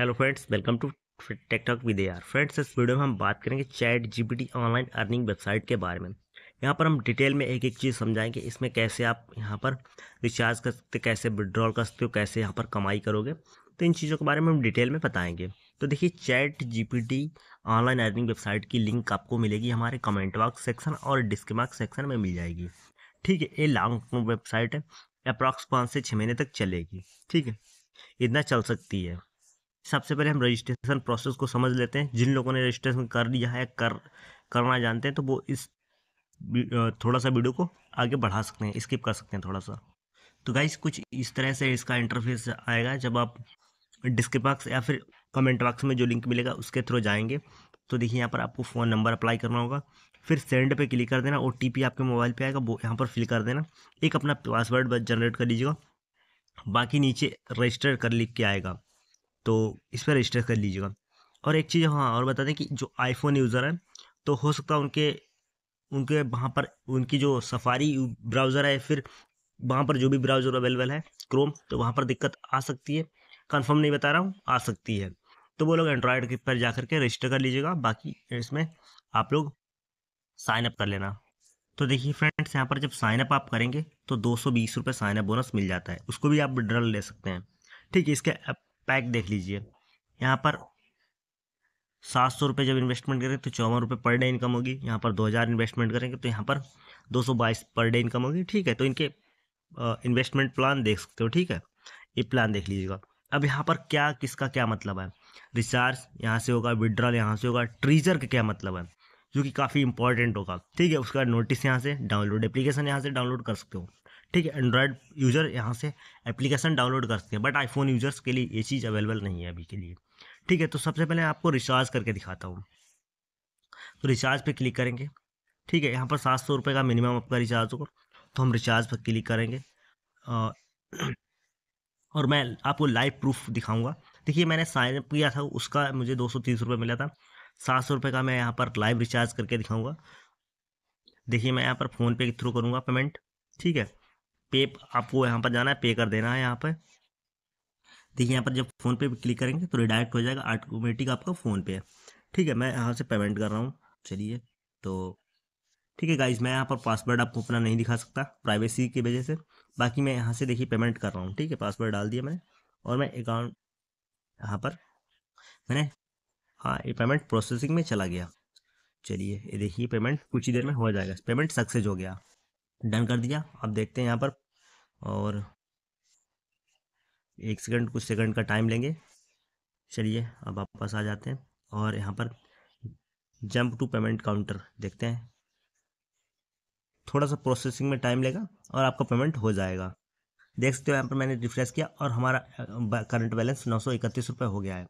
Hello friends, welcome to tech talk with AR. Friends, इस video में हम बात करेंगे chat GPT online earning website के बारे में। यहाँ पर हम डिटेल में एक एक चीज़ समझाएंगे। इसमें कैसे आप यहाँ पर रिचार्ज कर सकते, कैसे विड्रॉल कर सकते हो, कैसे यहाँ पर कमाई करोगे, तो इन चीज़ों के बारे में हम डिटेल में बताएंगे। तो देखिए, chat GPT online earning website की लिंक आपको मिलेगी हमारे कमेंट बॉक्स सेक्शन और डिस्कमार्क सेक्शन में मिल जाएगी। ठीक है, ये लॉन्ग टर्म वेबसाइट है, अप्रॉक्स 5 से 6 महीने तक चलेगी। ठीक है, इतना चल सकती है। सबसे पहले हम रजिस्ट्रेशन प्रोसेस को समझ लेते हैं। जिन लोगों ने रजिस्ट्रेशन कर लिया है, करना जानते हैं, तो वो इस थोड़ा सा वीडियो को आगे बढ़ा सकते हैं, स्किप कर सकते हैं थोड़ा सा। तो गाइस, कुछ इस तरह से इसका इंटरफेस आएगा। जब आप डिस्क्रिप्शन या फिर कमेंट बॉक्स में जो लिंक मिलेगा उसके थ्रू जाएंगे, तो देखिए यहाँ पर आपको फ़ोन नंबर अप्लाई करना होगा, फिर सेंड पे क्लिक कर देना। ओटीपी आपके मोबाइल पे आएगा, वो यहाँ पर फिल कर देना। एक अपना पासवर्ड जनरेट कर लीजिएगा, बाकी नीचे रजिस्टर कर लिख के आएगा, तो इस पर रजिस्टर कर लीजिएगा। और एक चीज़ हाँ और बता दें कि जो आईफोन यूज़र हैं, तो हो सकता है उनके वहाँ पर उनकी जो सफारी ब्राउज़र है, फिर वहाँ पर जो भी ब्राउज़र अवेलेबल है क्रोम, तो वहाँ पर दिक्कत आ सकती है। कंफर्म नहीं बता रहा हूँ, आ सकती है। तो वो लोग एंड्रॉयड पर जा कर के रजिस्टर कर लीजिएगा, बाकी इसमें आप लोग साइनअप कर लेना। तो देखिए फ्रेंड्स, यहाँ पर जब साइनअप आप करेंगे तो 220 रुपये साइनअप बोनस मिल जाता है, उसको भी आप विड्रॉल ले सकते हैं। ठीक है, इसके पैक देख लीजिए, यहाँ पर 700 रुपये जब इन्वेस्टमेंट करेंगे तो 54 रुपये पर डे इनकम होगी। यहाँ पर 2000 इन्वेस्टमेंट करेंगे तो यहाँ पर 222 पर डे इनकम होगी। ठीक है, तो इनके इन्वेस्टमेंट प्लान देख सकते हो। ठीक है, ये प्लान देख लीजिएगा। अब यहाँ पर क्या किसका क्या मतलब है, रिचार्ज यहाँ से होगा, विड्रॉल यहाँ से होगा, ट्रीजर का क्या मतलब है, जो कि काफ़ी इंपॉर्टेंट होगा। ठीक है, उसका नोटिस यहाँ से डाउनलोड, एप्लीकेशन यहाँ से डाउनलोड कर सकते हो। ठीक है, एंड्रॉयड यूज़र यहाँ से एप्लीकेशन डाउनलोड कर सकते हैं, बट आईफोन यूज़र्स के लिए ये चीज़ अवेलेबल नहीं है अभी के लिए। ठीक है, तो सबसे पहले आपको रिचार्ज करके दिखाता हूँ। तो रिचार्ज पे क्लिक करेंगे। ठीक है, यहाँ पर 700 रुपये का मिनिमम आपका रिचार्ज होगा, तो हम रिचार्ज पर क्लिक करेंगे। और मैं आपको लाइव प्रूफ दिखाऊँगा। देखिए, मैंने साइनअप किया था, उसका मुझे 230 रुपये मिला था। 700 रुपये का मैं यहाँ पर लाइव रिचार्ज करके दिखाऊँगा। देखिए, मैं यहाँ पर फ़ोनपे के थ्रू करूँगा पेमेंट। ठीक है, पे आपको यहाँ पर जाना है, पे कर देना है यहाँ पर। देखिए, यहाँ पर जब फ़ोन पे क्लिक करेंगे तो रिडायरेक्ट हो जाएगा ऑटोमेटिक आपका फ़ोन पे। ठीक है, मैं यहाँ से पेमेंट कर रहा हूँ। चलिए, तो ठीक है गाइस, मैं यहाँ पर पासवर्ड आपको अपना नहीं दिखा सकता प्राइवेसी की वजह से, बाकी मैं यहाँ से देखिए पेमेंट कर रहा हूँ। ठीक है, पासवर्ड डाल दिया मैंने, और मैं अकाउंट यहाँ पर ये पेमेंट प्रोसेसिंग में चला गया। चलिए, ये देखिए पेमेंट कुछ ही देर में हो जाएगा। पेमेंट सक्सेस हो गया, डन कर दिया। अब देखते हैं यहाँ पर, और 1 सेकंड, कुछ सेकंड का टाइम लेंगे। चलिए, अब वापस आ जाते हैं और यहाँ पर जंप टू पेमेंट काउंटर देखते हैं। थोड़ा सा प्रोसेसिंग में टाइम लेगा और आपका पेमेंट हो जाएगा। देख सकते हो, यहाँ पर मैंने रिफ्रेश किया और हमारा करंट बैलेंस 931 रुपये हो गया है।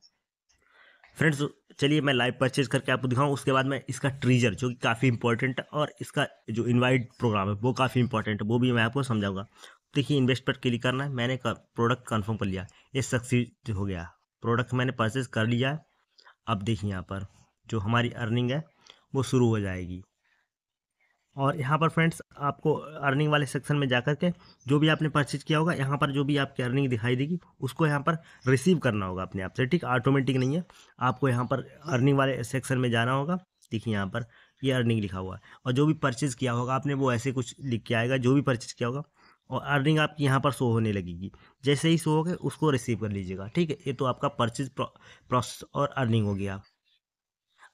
फ्रेंड्स, चलिए मैं लाइव परचेज करके आपको दिखाऊँ। उसके बाद मैं इसका ट्रीजर, जो कि काफ़ी इंपॉर्टेंट है, और इसका जो इनवाइट प्रोग्राम है वो काफ़ी इंपॉर्टेंट है, वो भी मैं आपको समझाऊंगा। देखिए, इन्वेस्ट पर क्लिक करना है। मैंने प्रोडक्ट कंफर्म कर लिया, ये सक्सेस हो गया, प्रोडक्ट मैंने परचेज कर लिया। अब देखिए, यहाँ पर जो हमारी अर्निंग है वो शुरू हो जाएगी। और यहाँ पर फ्रेंड्स, आपको अर्निंग वाले सेक्शन में जा कर के जो भी आपने परचेज किया होगा, यहाँ पर जो भी आपकी अर्निंग दिखाई देगी उसको यहाँ पर रिसीव करना होगा अपने आप से। ठीक, ऑटोमेटिक नहीं है, आपको यहाँ पर अर्निंग वाले सेक्शन में जाना होगा। देखिए, यहाँ पर ये अर्निंग लिखा हुआ है, और जो भी परचेज़ किया होगा आपने वो ऐसे कुछ लिख के आएगा, जो भी परचेज़ किया होगा, और अर्निंग आपकी यहाँ पर शो होने लगेगी। जैसे ही शो होगी उसको रिसीव कर लीजिएगा। ठीक है, ये तो आपका परचेज प्रोसेस और अर्निंग हो गया।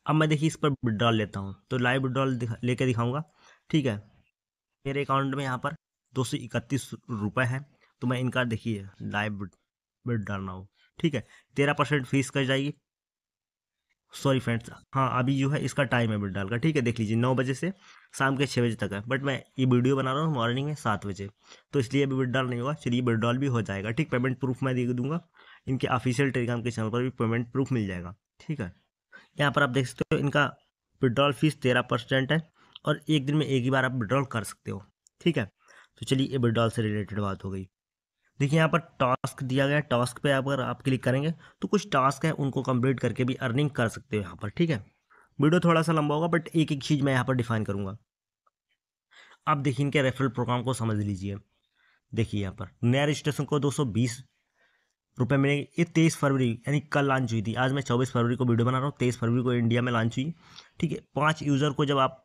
अब मैं देखिए इस पर विड्रॉल लेता हूँ, तो लाइव विड्रॉल लेके दिखाऊँगा। ठीक है, मेरे अकाउंट में यहाँ पर 231 रुपये है, तो मैं इनका देखिए लाइव बिड डालना हो। ठीक है, 13% फीस कट जाएगी। सॉरी फ्रेंड्स, हाँ अभी जो है इसका टाइम है बिड डाल का। ठीक है, देख लीजिए 9 बजे से शाम के 6 बजे तक है, बट मैं ये वीडियो बना रहा हूँ मॉर्निंग में 7 बजे, तो इसलिए अभी बिड डाल नहीं होगा। चलिए, बिड डाल भी हो जाएगा। ठीक, पेमेंट प्रूफ मैं दे दूँगा, इनके ऑफिशियल टेलीग्राम के चैनल पर भी पेमेंट प्रूफ मिल जाएगा। ठीक है, यहाँ पर आप देख सकते हो इनका विड्रॉल फीस 13% है, और एक दिन में एक ही बार आप विड्रॉल कर सकते हो। ठीक है, तो चलिए, ये विड्रॉल से रिलेटेड बात हो गई। देखिए, यहाँ पर टास्क दिया गया है, टास्क पे अगर आप क्लिक करेंगे तो कुछ टास्क है, उनको कंप्लीट करके भी अर्निंग कर सकते हो यहाँ पर। ठीक है, वीडियो थोड़ा सा लंबा होगा, बट एक एक चीज़ मैं यहाँ पर डिफाइन करूँगा। आप देखिए इनके रेफरल प्रोग्राम को समझ लीजिए। देखिए, यहाँ पर नया रजिस्ट्रेशन को 220 रुपये मिलेंगे। ये 23 फरवरी यानी कल लॉन्च हुई थी, आज मैं 24 फरवरी को वीडियो बना रहा हूँ, 23 फरवरी को इंडिया में लॉन्च हुई। ठीक है, 5 यूज़र को जब आप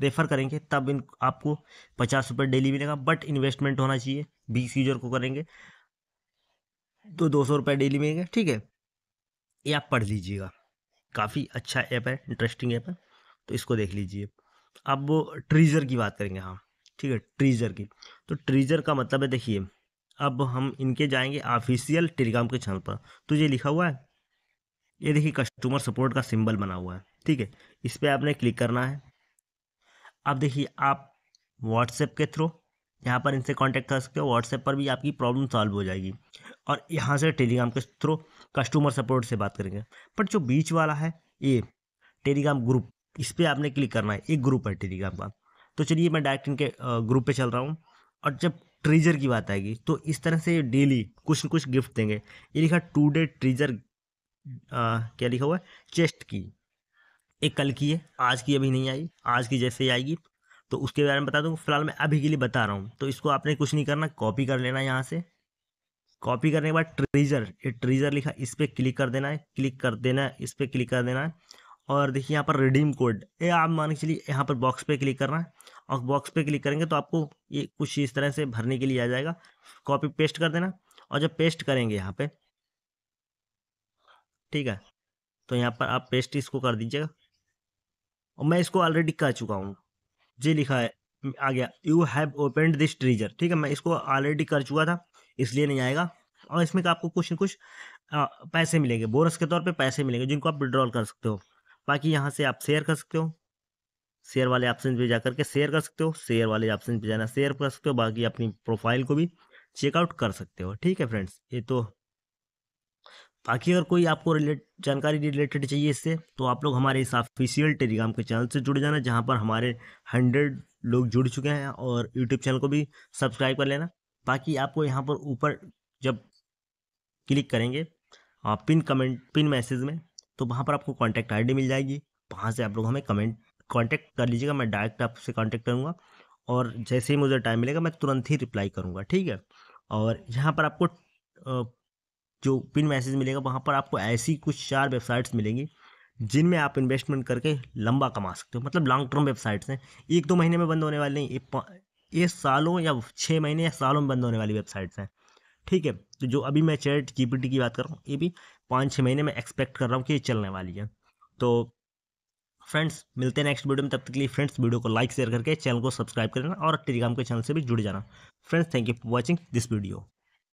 रेफ़र करेंगे तब इन आपको 50 रुपये डेली मिलेगा, बट इन्वेस्टमेंट होना चाहिए। 20 यूज़र को करेंगे तो 200 रुपये डेली मिलेंगे। ठीक है, ये आप पढ़ लीजिएगा, काफ़ी अच्छा ऐप है, इंटरेस्टिंग ऐप है, तो इसको देख लीजिए। अब ट्रीजर की बात करेंगे, हाँ ठीक है, ट्रीजर की। तो ट्रीजर का मतलब है, देखिए अब हम इनके जाएंगे ऑफिशियल टेलीग्राम के चैनल पर, तो ये लिखा हुआ है, ये देखिए कस्टमर सपोर्ट का सिंबल बना हुआ है। ठीक है, इस पर आपने क्लिक करना है। अब देखिए आप व्हाट्सएप के थ्रू यहाँ पर इनसे कांटेक्ट कर सकते हो, व्हाट्सएप पर भी आपकी प्रॉब्लम सॉल्व हो जाएगी, और यहाँ से टेलीग्राम के थ्रू कस्टमर सपोर्ट से बात करेंगे। पर जो बीच वाला है ये टेलीग्राम ग्रुप, इस पर आपने क्लिक करना है, एक ग्रुप है टेलीग्राम का। तो चलिए मैं डायरेक्ट इनके ग्रुप पे चल रहा हूँ, और जब ट्रीजर की बात आएगी तो इस तरह से डेली कुछ न कुछ गिफ्ट देंगे। ये लिखा टुडे ट्रीजर, क्या लिखा हुआ है, चेस्ट की, एक कल की है, आज की अभी नहीं आई, आज की जैसे ही आएगी तो उसके बारे में बता दूँ। फिलहाल मैं अभी के लिए बता रहा हूँ, तो इसको आपने कुछ नहीं करना, कॉपी कर लेना। यहाँ से कॉपी करने के बाद ट्रीजर, ये ट्रीजर लिखा, इस पर क्लिक कर देना है, क्लिक कर देना है, इस पर क्लिक कर देना है। और देखिए यहाँ पर रिडीम कोड, ये आप मान के चलिए यहाँ पर बॉक्स पे क्लिक करना है, और बॉक्स पे क्लिक करेंगे तो आपको ये कुछ इस तरह से भरने के लिए आ जाएगा। कॉपी पेस्ट कर देना, और जब पेस्ट करेंगे यहाँ पे, ठीक है, तो यहाँ पर आप पेस्ट इसको कर दीजिएगा। और मैं इसको ऑलरेडी कर चुका हूँ, जी लिखा है आ गया, you have opened this treasure. ठीक है, मैं इसको ऑलरेडी कर चुका था इसलिए नहीं आएगा। और इसमें आपको कुछ न कुछ पैसे मिलेंगे, बोनस के तौर पर पैसे मिलेंगे, जिनको आप विड्रॉल कर सकते हो। बाकी यहाँ से आप शेयर कर सकते हो, शेयर वाले ऑप्शन पे जा करके शेयर कर सकते हो, शेयर वाले ऑप्शन पे जाना, शेयर कर सकते हो। बाकी अपनी प्रोफाइल को भी चेकआउट कर सकते हो। ठीक है फ्रेंड्स, ये तो बाकी अगर कोई आपको जानकारी रिलेटेड चाहिए इससे, तो आप लोग हमारे इस ऑफिशियल टेलीग्राम के चैनल से जुड़ जाना, जहाँ पर हमारे 100 लोग जुड़ चुके हैं, और यूट्यूब चैनल को भी सब्सक्राइब कर लेना। बाकी आपको यहाँ पर ऊपर जब क्लिक करेंगे पिन मैसेज में, तो वहाँ पर आपको कांटेक्ट आईडी मिल जाएगी, वहाँ से आप लोग हमें कांटेक्ट कर लीजिएगा। मैं डायरेक्ट आपसे कांटेक्ट करूँगा, और जैसे ही मुझे टाइम मिलेगा मैं तुरंत ही रिप्लाई करूँगा। ठीक है, और यहाँ पर आपको जो पिन मैसेज मिलेगा, वहाँ पर आपको ऐसी कुछ 4 वेबसाइट्स मिलेंगी जिनमें आप इन्वेस्टमेंट करके लंबा कमा सकते हो, मतलब लॉन्ग टर्म वेबसाइट्स हैं, 1-2 महीने में बंद होने वाली नहीं, ये सालों या 6 महीने या सालों में बंद होने वाली वेबसाइट्स हैं। ठीक है, तो जो अभी मैं ChatGPT की बात कर रहा हूँ, ये भी 5-6 महीने में एक्सपेक्ट कर रहा हूँ कि ये चलने वाली है। तो फ्रेंड्स मिलते हैं नेक्स्ट वीडियो में, तब तक के लिए फ्रेंड्स वीडियो को लाइक शेयर करके चैनल को सब्सक्राइब करना, और टेलीग्राम के चैनल से भी जुड़ जाना। Friends thank you for watching this video.